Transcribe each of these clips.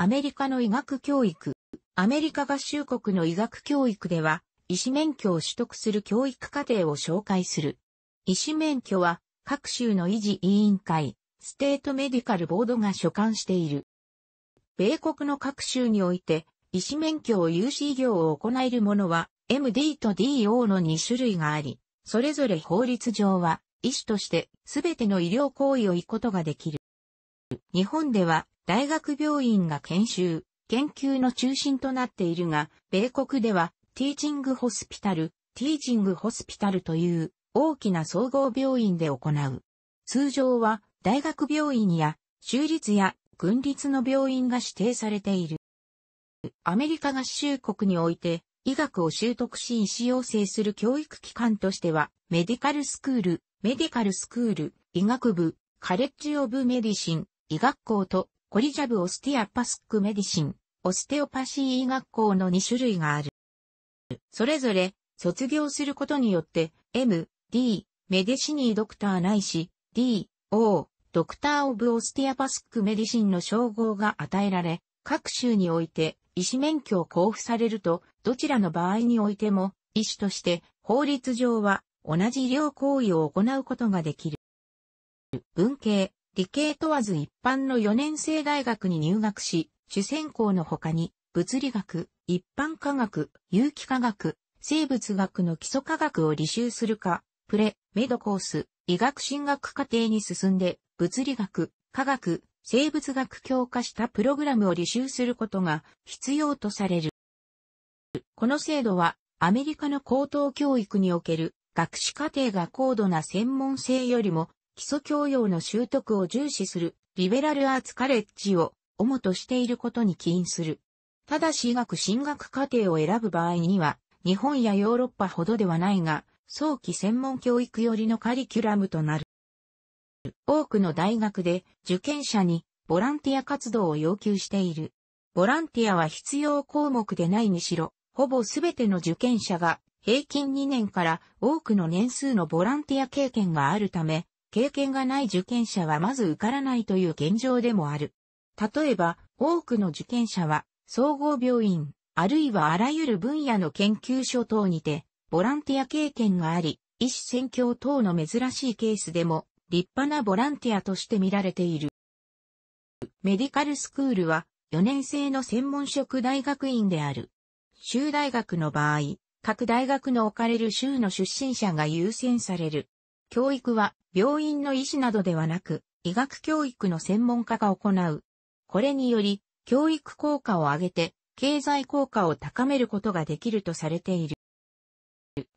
アメリカの医学教育。アメリカ合衆国の医学教育では、医師免許を取得する教育課程を紹介する。医師免許は、各州の医事委員会、ステートメディカルボードが所管している。米国の各州において、医師免許を有し医業を行えるものは、MD と DO の2種類があり、それぞれ法律上は、医師として全ての医療行為を医ことができる。日本では、大学病院が研修、研究の中心となっているが、米国では、ティーチングホスピタルという、大きな総合病院で行う。通常は大学病院や州立や郡立の病院が指定されている。アメリカ合衆国において医学を習得し医師養成する教育機関としてはメディカルスクール、医学部、カレッジオブメディシン、医学校とコリジャブオスティアパスックメディシン、オステオパシー医学校の2種類がある。それぞれ卒業することによってMD、メディシニードクターないし、DO、ドクターオブオスティアパスックメディシンの称号が与えられ、各州において医師免許を交付されると、どちらの場合においても、医師として法律上は同じ医療行為を行うことができる。文系、理系問わず一般の4年制大学に入学し、主専攻の他に、物理学、一般科学、有機化学、生物学の基礎科学を履修するか、プレ、メドコース、医学進学課程に進んで、物理学、化学、生物学強化したプログラムを履修することが必要とされる。この制度は、アメリカの高等教育における学士課程が高度な専門性よりも、基礎教養の習得を重視するリベラルアーツカレッジを主としていることに起因する。ただし医学進学課程を選ぶ場合には、日本やヨーロッパほどではないが、早期専門教育寄りのカリキュラムとなる。多くの大学で受験者にボランティア活動を要求している。ボランティアは必要項目でないにしろ、ほぼすべての受験者が平均2年から多くの年数のボランティア経験があるため、経験がない受験者はまず受からないという現状でもある。例えば、多くの受験者は総合病院、あるいはあらゆる分野の研究所等にて、ボランティア経験があり、医師選挙等の珍しいケースでも、立派なボランティアとして見られている。メディカルスクールは、4年制の専門職大学院である。州大学の場合、各大学の置かれる州の出身者が優先される。教育は、病院の医師などではなく、医学教育の専門家が行う。これにより、教育効果を上げて、経済効果を高めることができるとされている。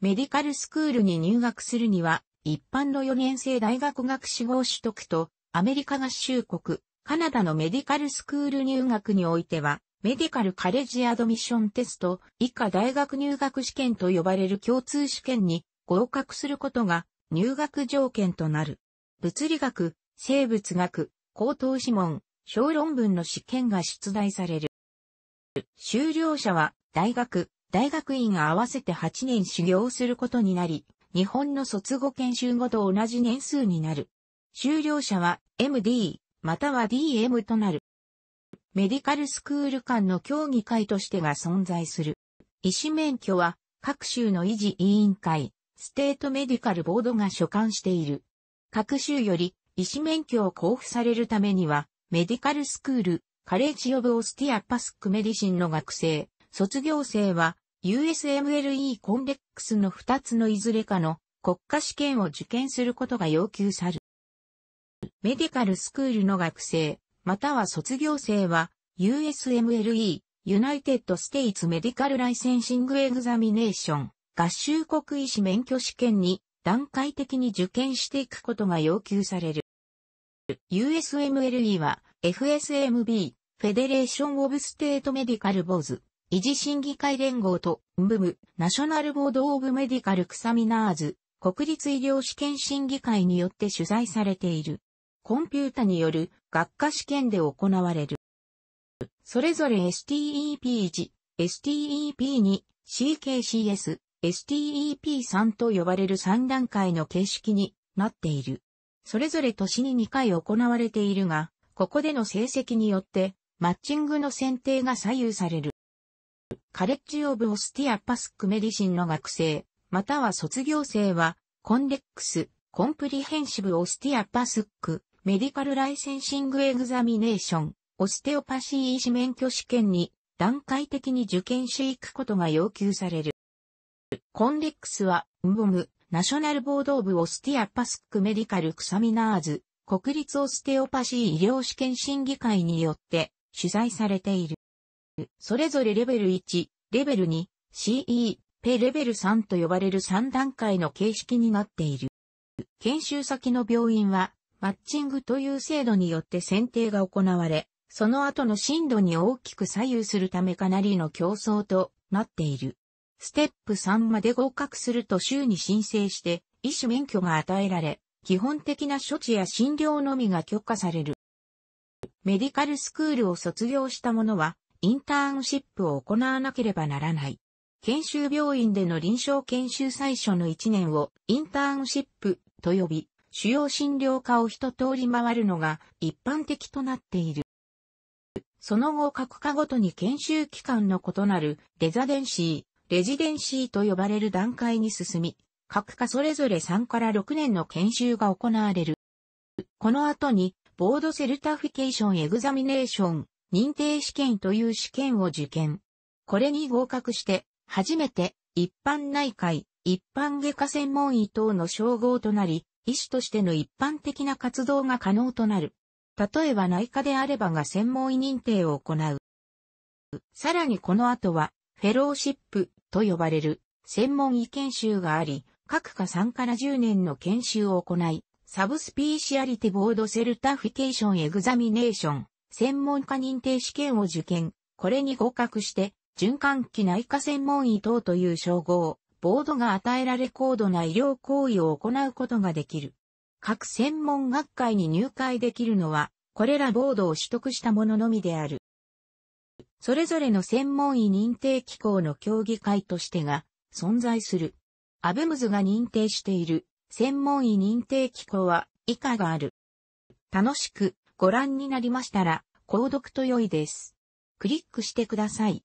メディカルスクールに入学するには、一般の4年制大学学士号取得と、アメリカ合衆国、カナダのメディカルスクール入学においては、メディカルカレッジアドミッションテスト、以下大学入学試験と呼ばれる共通試験に合格することが入学条件となる。物理学、生物学、口頭試問、小論文の試験が出題される。修了者は大学、大学院合わせて8年修行することになり、日本の卒後研修後と同じ年数になる。修了者は MD または DM となる。メディカルスクール間の協議会としてが存在する。医師免許は各州の医事委員会、ステートメディカルボードが所管している。各州より医師免許を交付されるためには、メディカルスクール、カレッジ・オブ・オスティア・パスック・メディシンの学生、卒業生は USMLE COMLEX の2つのいずれかの国家試験を受験することが要求される。メディカルスクールの学生、または卒業生は USMLE、United States Medical Licensing Examination 合衆国医師免許試験に段階的に受験していくことが要求される。USMLE は FSMB、Federation of State Medical Boards、医師審議会連合と NBME、National Board of Medical Examiners、国立医療試験審議会によって主催されている。コンピュータによる学科試験で行われる。それぞれ STEP1、STEP2、CKCS、STEP3 と呼ばれる3段階の形式になっている。それぞれ年に2回行われているが、ここでの成績によって、マッチングの選定が左右される。カレッジ・オブ・オスティア・パスック・メディシンの学生、または卒業生は、コンレックス・コンプリヘンシブ・オスティア・パスック、メディカル・ライセンシング・エグザミネーション、オステオパシー医師免許試験に、段階的に受験していくことが要求される。コンレックスは、NBME、ナショナルボードオブオスティアパスックメディカルエグザミナーズ、国立オステオパシー医療試験審議会によって主催されている。それぞれレベル1、レベル2、CE、ペレベル3と呼ばれる3段階の形式になっている。研修先の病院は、マッチングという制度によって選定が行われ、その後の進路に大きく左右するためかなりの競争となっている。ステップ3まで合格すると州に申請して医師免許が与えられ、基本的な処置や診療のみが許可される。メディカルスクールを卒業した者はインターンシップを行わなければならない。研修病院での臨床研修最初の1年をインターンシップと呼び、主要診療科を一通り回るのが一般的となっている。その後各科ごとに研修期間の異なるレジデンシーと呼ばれる段階に進み、各科それぞれ3から6年の研修が行われる。この後に、ボードセルタフィケーションエグザミネーション認定試験という試験を受験。これに合格して、初めて一般内科医、一般外科専門医等の称号となり、医師としての一般的な活動が可能となる。例えば内科であればが専門医認定を行う。さらにこの後は、フェローシップと呼ばれる専門医研修があり、各科3から10年の研修を行い、サブスピーシアリティボードセルタフィケーションエグザミネーション、専門家認定試験を受験、これに合格して、循環器内科専門医等という称号、ボードが与えられ高度な医療行為を行うことができる。各専門学会に入会できるのは、これらボードを取得した者のみである。それぞれの専門医認定機構の協議会としてが存在する。アベムズが認定している専門医認定機構は以下がある。楽しくご覧になりましたら購読と良いです。クリックしてください。